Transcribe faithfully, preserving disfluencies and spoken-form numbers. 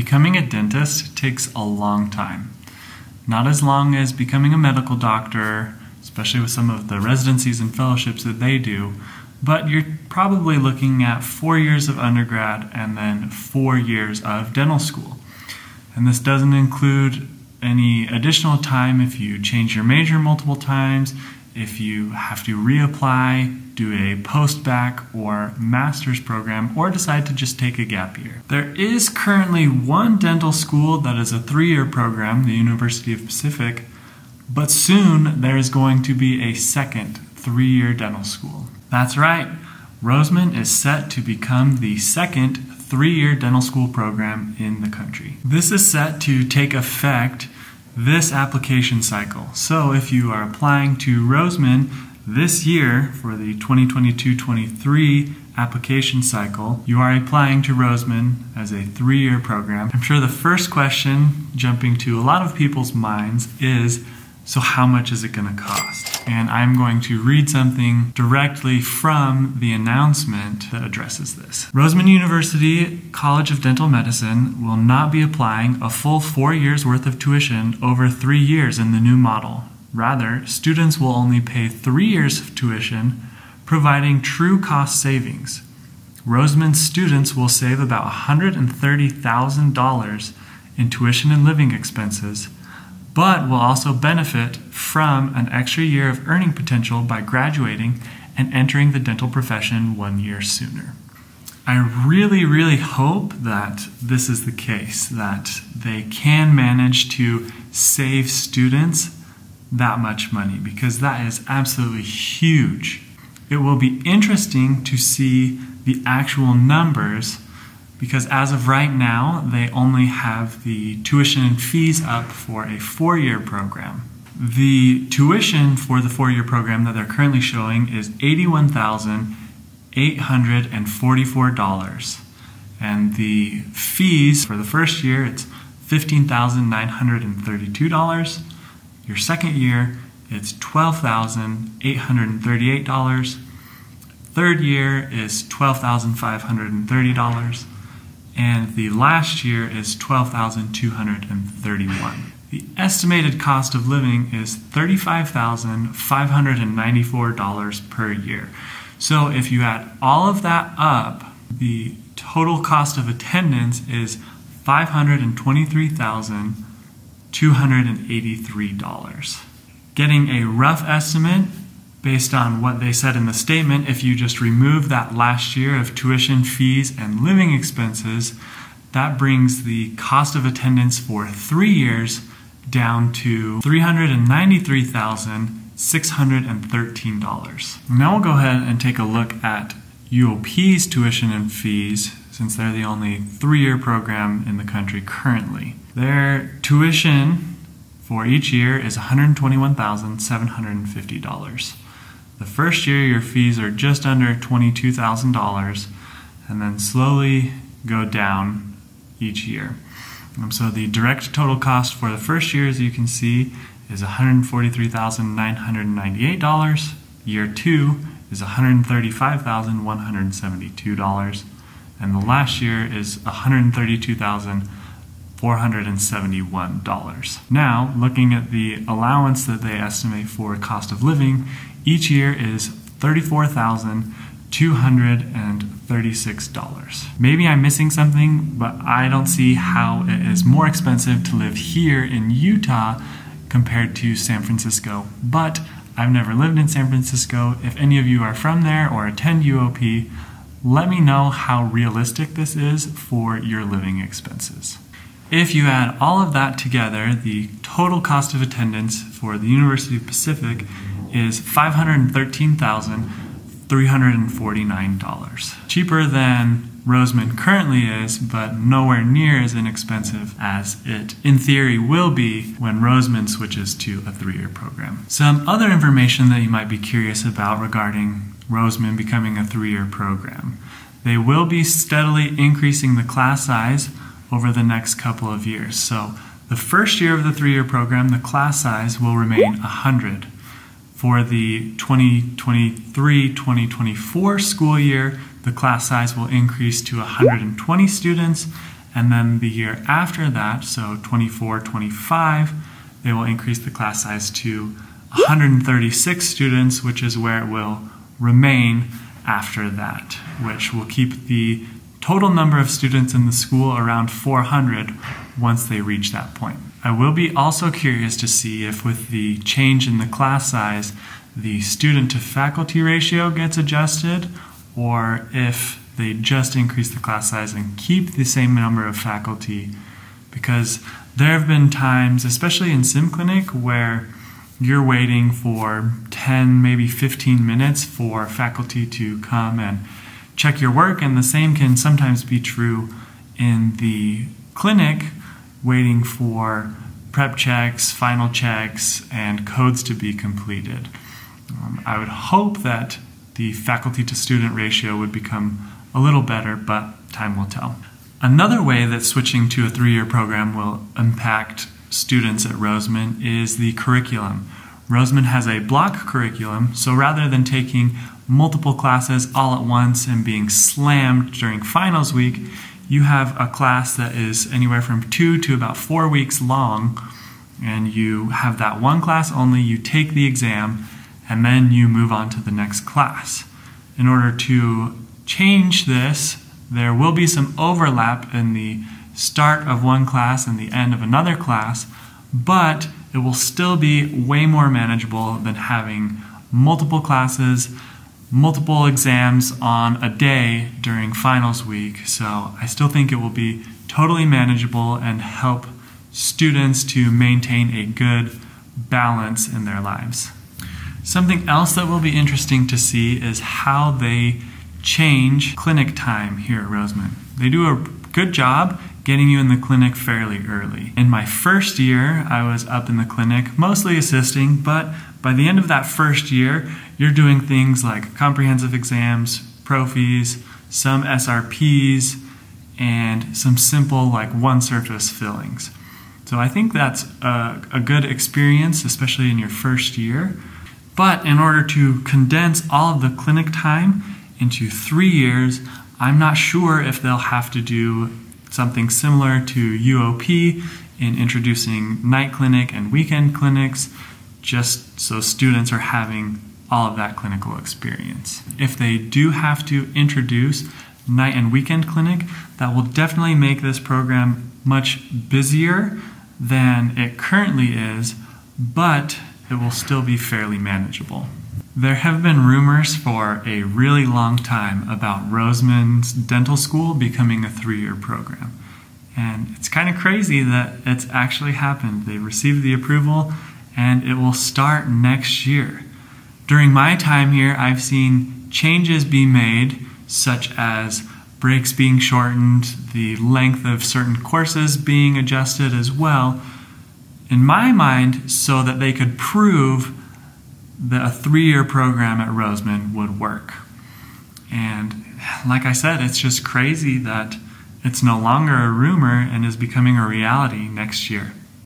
Becoming a dentist takes a long time. Not as long as becoming a medical doctor, especially with some of the residencies and fellowships that they do, but you're probably looking at four years of undergrad and then four years of dental school. And this doesn't include any additional time if you change your major multiple times, if you have to reapply, do a post-bac or master's program, or decide to just take a gap year. There is currently one dental school that is a three-year program, the University of Pacific, but soon there is going to be a second three-year dental school. That's right, Roseman is set to become the second three-year dental school program in the country. This is set to take effect this application cycle. So if you are applying to Roseman this year for the twenty twenty-two twenty-three application cycle, you are applying to Roseman as a three-year program. I'm sure the first question jumping to a lot of people's minds is, so how much is it going to cost? And I'm going to read something directly from the announcement that addresses this. Roseman University College of Dental Medicine will not be applying a full four years worth of tuition over three years in the new model. Rather, students will only pay three years of tuition, providing true cost savings. Roseman students will save about one hundred thirty thousand dollars in tuition and living expenses, but will also benefit from an extra year of earning potential by graduating and entering the dental profession one year sooner. I really, really hope that this is the case, that they can manage to save students that much money, because that is absolutely huge. It will be interesting to see the actual numbers, because as of right now, they only have the tuition and fees up for a four-year program. The tuition for the four-year program that they're currently showing is eighty-one thousand eight hundred forty-four dollars. And the fees for the first year, it's fifteen thousand nine hundred thirty-two dollars. Your second year, it's twelve thousand eight hundred thirty-eight dollars. Third year is twelve thousand five hundred thirty dollars. And the last year is twelve thousand two hundred thirty-one dollars. The estimated cost of living is thirty-five thousand five hundred ninety-four dollars per year. So if you add all of that up, the total cost of attendance is five hundred twenty-three thousand two hundred eighty-three dollars. Getting a rough estimate based on what they said in the statement, if you just remove that last year of tuition, fees, and living expenses, that brings the cost of attendance for three years down to three hundred ninety-three thousand six hundred thirteen dollars. Now we'll go ahead and take a look at U O P's tuition and fees, since they're the only three-year program in the country currently. Their tuition for each year is one hundred twenty-one thousand seven hundred fifty dollars. The first year, your fees are just under twenty-two thousand dollars, and then slowly go down each year. And so the direct total cost for the first year, as you can see, is one hundred forty-three thousand nine hundred ninety-eight dollars. Year two is one hundred thirty-five thousand one hundred seventy-two dollars. And the last year is one hundred thirty-two thousand four hundred seventy-one dollars. Now, looking at the allowance that they estimate for cost of living, each year is thirty-four thousand two hundred thirty-six dollars. Maybe I'm missing something, but I don't see how it is more expensive to live here in Utah compared to San Francisco. But I've never lived in San Francisco. If any of you are from there or attend U O P, let me know how realistic this is for your living expenses. If you add all of that together, the total cost of attendance for the University of Pacific is five hundred thirteen thousand three hundred forty-nine dollars. Cheaper than Roseman currently is, but nowhere near as inexpensive as it, in theory, will be when Roseman switches to a three-year program. Some other information that you might be curious about regarding Roseman becoming a three-year program. They will be steadily increasing the class size over the next couple of years. So the first year of the three-year program, the class size will remain one hundred. For the twenty twenty-three twenty twenty-four school year, the class size will increase to one hundred twenty students, And then the year after that, so twenty-four, twenty-five, they will increase the class size to one hundred thirty-six students, which is where it will remain after that, which will keep the total number of students in the school around four hundred once they reach that point. I will be also curious to see if with the change in the class size, the student to faculty ratio gets adjusted, or if they just increase the class size and keep the same number of faculty, because there have been times, especially in sim clinic, where you're waiting for ten, maybe fifteen minutes for faculty to come and check your work, and the same can sometimes be true in the clinic, waiting for prep checks, final checks, and codes to be completed. Um, I would hope that the faculty to student ratio would become a little better, but time will tell. Another way that switching to a three-year program will impact students at Roseman is the curriculum. Roseman has a block curriculum, so rather than taking multiple classes all at once and being slammed during finals week, you have a class that is anywhere from two to about four weeks long, and you have that one class only, you take the exam, and then you move on to the next class. In order to change this, there will be some overlap in the start of one class and the end of another class, but it will still be way more manageable than having multiple classes, multiple exams on a day during finals week. So I still think it will be totally manageable and help students to maintain a good balance in their lives. Something else that will be interesting to see is how they change clinic time here at Roseman. They do a good job getting you in the clinic fairly early. In my first year, I was up in the clinic, mostly assisting, but by the end of that first year, you're doing things like comprehensive exams, profes, some S R Ps, and some simple like one surface fillings. So I think that's a, a good experience, especially in your first year. But in order to condense all of the clinic time into three years, I'm not sure if they'll have to do something similar to U O P in introducing night clinic and weekend clinics, just so students are having all of that clinical experience. If they do have to introduce night and weekend clinic, that will definitely make this program much busier than it currently is, but it will still be fairly manageable. There have been rumors for a really long time about Roseman's dental school becoming a three-year program. And it's kind of crazy that it's actually happened. They received the approval and it will start next year. During my time here, I've seen changes be made, such as breaks being shortened, the length of certain courses being adjusted as well, in my mind, so that they could prove that a three-year program at Roseman would work. And like I said, it's just crazy that it's no longer a rumor and is becoming a reality next year.